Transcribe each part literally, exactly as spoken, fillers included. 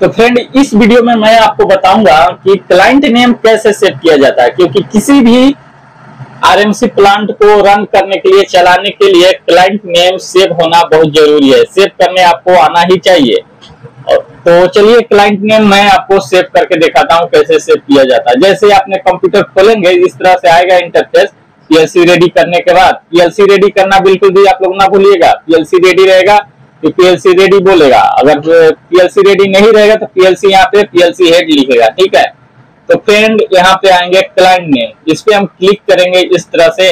तो फ्रेंड इस वीडियो में मैं आपको बताऊंगा कि क्लाइंट नेम कैसे सेट किया जाता है, क्योंकि किसी भी आरएमसी प्लांट को रन करने के लिए, चलाने के लिए क्लाइंट नेम सेव होना बहुत जरूरी है। सेव करने आपको आना ही चाहिए। तो चलिए क्लाइंट नेम मैं आपको सेव करके दिखाता हूं कैसे सेव किया जाता है। जैसे आपने कंप्यूटर खोलेंगे इस तरह से आएगा इंटरफेस। पीएलसी रेडी करने के बाद, पीएलसी रेडी करना बिल्कुल भी आप लोग ना भूलिएगा। पीएलसी रेडी रहेगा तो पीएलसी रेडी बोलेगा, अगर पीएलसी रेडी नहीं रहेगा तो पीएलसी यहाँ पे पीएलसी हेड लिखेगा। ठीक है, तो फ्रेंड यहाँ पे आएंगे क्लाइंट नेम, इस पे हम क्लिक करेंगे इस तरह से।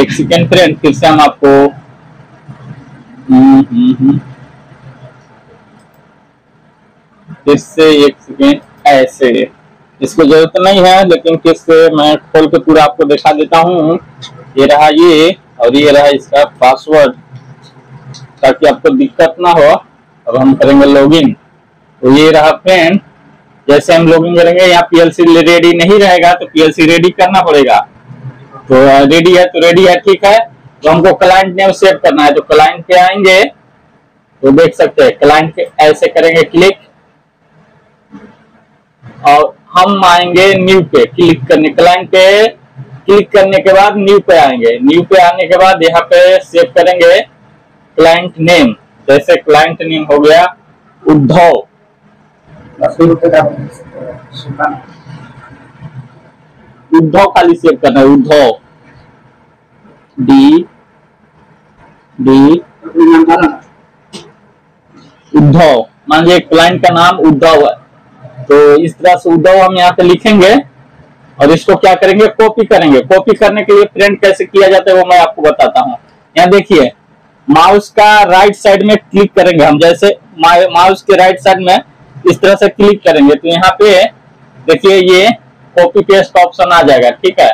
एक सेकेंड फ्रेंड, फिर से हम आपको हम्म हम्म फिर से एक सेकेंड, ऐसे इसको जरूरत नहीं है लेकिन फिर से मैं खोल के पूरा आपको दिखा देता हूँ। ये रहा ये और ये रहा इसका पासवर्ड, ताकि आपको दिक्कत ना हो। अब हम करेंगे लॉगिन, तो ये रहा फ्रेंड। जैसे हम लॉगिन करेंगे यहाँ पीएलसी रेडी नहीं रहेगा तो पीएलसी रेडी करना पड़ेगा। तो रेडी है तो रेडी है, ठीक है। तो हमको क्लाइंट नेम सेव करना है, तो क्लाइंट पे आएंगे तो देख सकते हैं क्लाइंट पे ऐसे करेंगे क्लिक और हम आएंगे न्यू पे क्लिक करने। क्लाइंट पे क्लिक करने के बाद न्यू पे आएंगे। न्यू पे आने के बाद यहाँ पे सेव करेंगे क्लाइंट नेम। जैसे क्लाइंट नेम हो गया उद्धव। उद्धव खाली सेव करना है, उद्धव डी डी उद्धव। मान लीजिए क्लाइंट का नाम उद्धव है, तो इस तरह से उद्धव हम यहाँ पे लिखेंगे और इसको क्या करेंगे, कॉपी करेंगे। कॉपी करने के लिए प्रिंट कैसे किया जाता है वो मैं आपको बताता हूँ। यहाँ देखिए माउस का राइट साइड में क्लिक करेंगे हम। जैसे माउस के राइट साइड में इस तरह से क्लिक करेंगे तो यहाँ पे देखिए ये कॉपी पेस्ट का ऑप्शन आ जाएगा। ठीक है,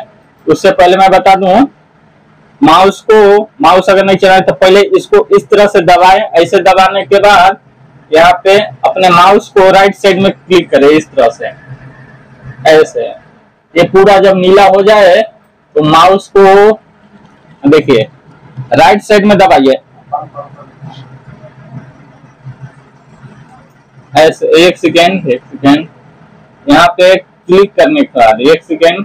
उससे पहले मैं बता दूं, माउस को माउस अगर नहीं चलाए तो पहले इसको इस तरह से दबाएं। ऐसे दबाने के बाद यहाँ पे अपने माउस को राइट साइड में क्लिक करें इस तरह से, ऐसे। ये पूरा जब नीला हो जाए तो माउस को देखिए राइट साइड में दबाइए ऐसे। एक सेकेंड एक सेकेंड यहाँ पे क्लिक करने के बाद एक सेकेंड,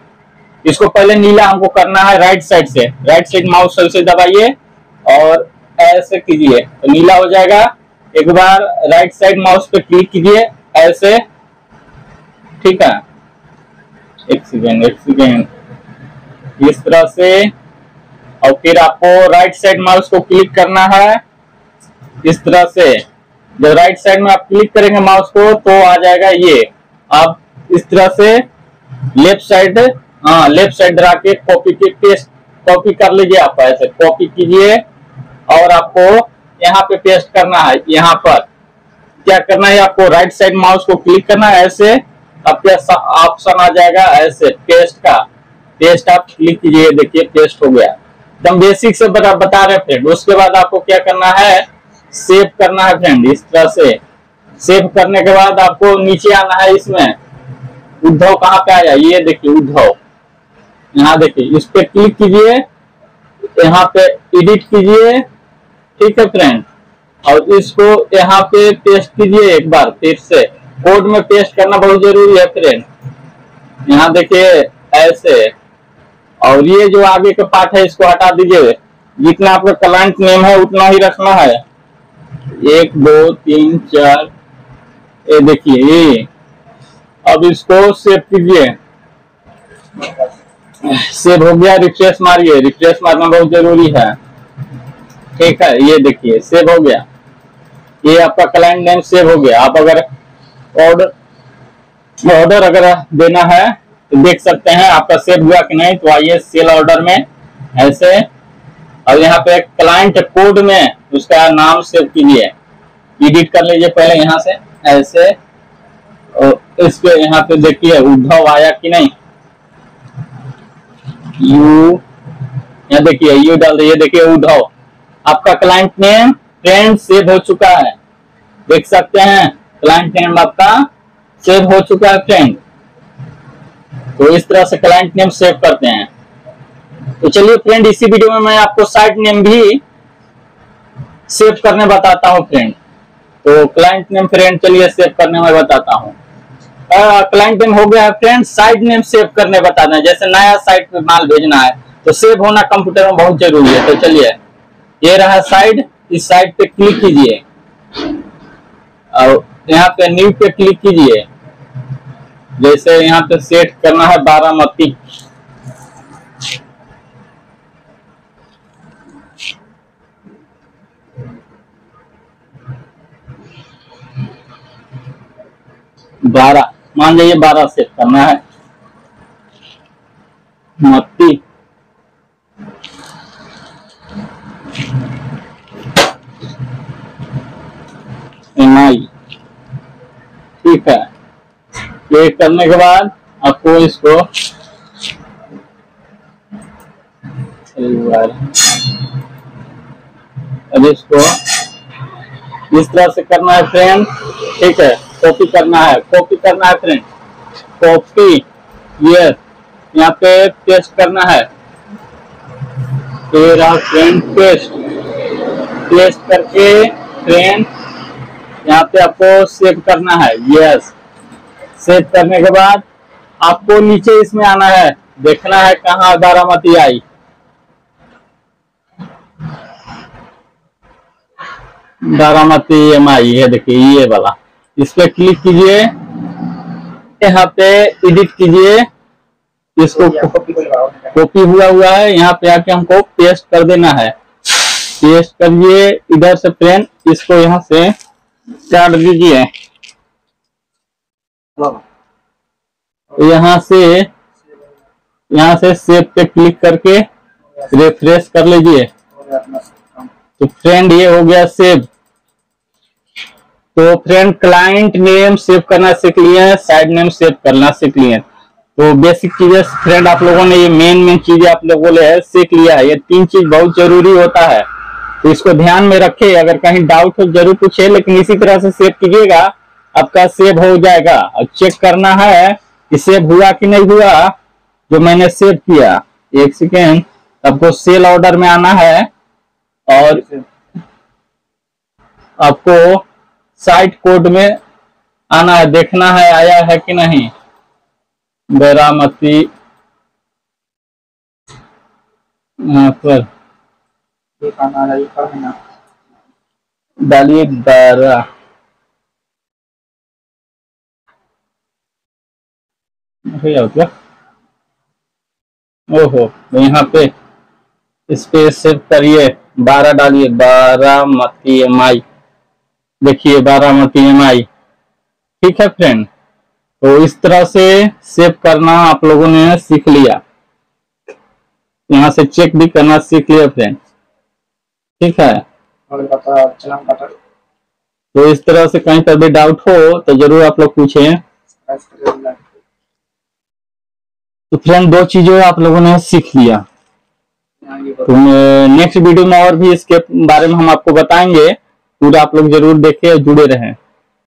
इसको पहले नीला हमको करना है राइट साइड से। राइट साइड माउस से दबाइए और ऐसे कीजिए तो नीला हो जाएगा। एक बार राइट साइड माउस पे क्लिक कीजिए ऐसे, ठीक है। एक सेकेंड एक सेकेंड इस तरह से, और फिर आपको राइट साइड माउस को क्लिक करना है इस तरह से। जब राइट साइड में आप क्लिक करेंगे माउस को तो आ जाएगा ये। आप इस तरह से लेफ्ट साइड, हाँ लेफ्ट साइड ड्रा के कॉपी के पेस्ट कॉपी कर लीजिए। आप ऐसे कॉपी कीजिए और आपको यहाँ पे पेस्ट करना है। यहाँ पर क्या करना है, आपको राइट साइड माउस को क्लिक करना है ऐसे। आपके ऑप्शन आ जाएगा ऐसे पेस्ट का, पेस्ट आप क्लिक कीजिए। देखिए पेस्ट हो गया, एकदम बेसिक से बता बता रहे फ्रेंड। उसके बाद आपको क्या करना है, सेव करना है फ्रेंड इस तरह से। सेव करने के बाद आपको नीचे आना है, इसमें उद्धव कहाँ पे आया, ये देखिए उद्धव। यहाँ देखिए इस पे क्लिक कीजिए, यहाँ पे एडिट कीजिए, ठीक है फ्रेंड। और इसको यहाँ पे पेस्ट कीजिए एक बार फिर से। कोड में पेस्ट करना बहुत जरूरी है फ्रेंड। यहाँ देखिए ऐसे, और ये जो आगे का पार्ट है इसको हटा दीजिए। जितना आपका क्लाइंट नेम है उतना ही रखना है। एक दो तीन चार, ये देखिए ये। अब इसको सेव कीजिए, सेव हो गया। रिफ्रेश मारिए, रिफ्रेश मारना बहुत जरूरी है, ठीक है। ये देखिए सेव हो गया, ये आपका क्लाइंट नेम सेव हो गया। आप अगर ऑर्डर ऑर्डर अगर देना है तो देख सकते हैं आपका सेव हुआ कि नहीं। तो आइए सेल ऑर्डर में ऐसे, और यहाँ पे क्लाइंट कोड में उसका नाम सेव कीजिए। एडिट कर लीजिए पहले यहाँ से ऐसे, और इसके यहाँ पे देखिए उद्धव आया कि नहीं। यू यहाँ देखिए यू डाल दीजिए, देखिए उद्धव। आपका क्लाइंट नेम फ्रेंड सेव हो चुका है, देख सकते हैं क्लाइंट नेम आपका सेव हो चुका है फ्रेंड। तो इस तरह से क्लाइंट नेम सेव करते हैं। तो चलिए फ्रेंड इसी वीडियो में मैं आपको साइट नेम भी सेव करने बताता हूं फ्रेंड। तो क्लाइंट नेम फ्रेंड चलिए सेव करने में बताता हूँ। क्लाइंट नेम हो गया है फ्रेंड, साइट नेम सेव करने बताना है। जैसे नया साइट पे माल भेजना है तो सेव होना कंप्यूटर में बहुत जरूरी है। तो चलिए ये रहा साइट, इस साइट पे क्लिक कीजिए और यहाँ पे न्यू पे क्लिक कीजिए। जैसे यहाँ पे सेट करना है बारामती, बारह मान जाइए, बारह सेट करना है मत्ती। ठीक है, ये करने के बाद आपको इसको अब इसको इस तरह से करना है फ्रेंड। ठीक है, कॉपी करना है, कॉपी करना है फ्रेंड, कॉपी ये यहाँ पे पेस्ट करना है। ये रहा फ्रेंड पेस्ट, पेस्ट करके फ्रेंड यहाँ पे आपको सेव करना है। यस, सेव करने के बाद आपको नीचे इसमें आना है, देखना है कहाँ बारामती आई। बारामती एम आई है, देखिए ये वाला, इस पे क्लिक कीजिए, यहाँ पे एडिट कीजिए, इसको कॉपी हुआ हुआ है, यहाँ पे आके हमको पेस्ट कर देना है। पेस्ट करिए इधर से फ्रेंड, इसको यहाँ से काट दीजिए, यहाँ से यहाँ से सेव पे क्लिक करके रिफ्रेश कर लीजिए। तो फ्रेंड ये हो गया सेव। तो फ्रेंड क्लाइंट नेम सेव करना सीख लिए हैं, साइड नेम सेव करना सीख लिए हैं। तो बेसिक चीजें फ्रेंड आप लोगों ने, ये मेन मेन चीजें आप लोगों ने सीख लिया है। ये तीन चीज बहुत जरूरी होता है, तो इसको ध्यान में रखें। अगर कहीं डाउट हो जरूर पूछे, लेकिन इसी तरह से सेव कीजिएगा, आपका सेव हो जाएगा। और चेक करना है कि सेव हुआ कि नहीं हुआ जो मैंने सेव किया। एक सेकेंड, आपको सेल ऑर्डर में आना है और आपको साइट कोड में आना है, देखना है आया है कि नहीं। बारामती यहाँ पर डालिए बारह, क्या ओहो, यहाँ पे स्पेस सेव करिए, बारह डालिए, बारामती एम आई, देखिए बारामती एम आई। ठीक है फ्रेंड, तो इस तरह से सेव करना आप लोगों ने सीख लिया, यहाँ से चेक भी करना सीख लिया फ्रेंड। ठीक है, तो इस तरह से कहीं पर भी डाउट हो तो जरूर आप लोग पूछें। तो फ्रेंड दो चीजें आप लोगों ने सीख लिया, तो नेक्स्ट वीडियो में और भी इसके बारे में हम आपको बताएंगे। पूरा आप लोग जरूर देखें और जुड़े रहें।